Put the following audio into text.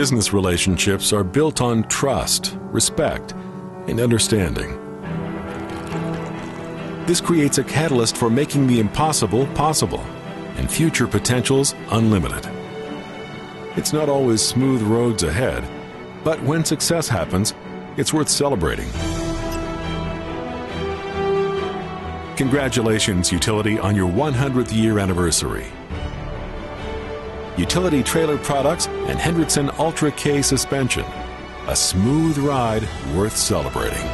business relationships are built on trust, respect, and understanding. This creates a catalyst for making the impossible possible and future potentials unlimited. It's not always smooth roads ahead, but when success happens, it's worth celebrating. Congratulations, Utility, on your 100th year anniversary. Utility Trailer Products and Hendrickson Ultra K Suspension. A smooth ride worth celebrating.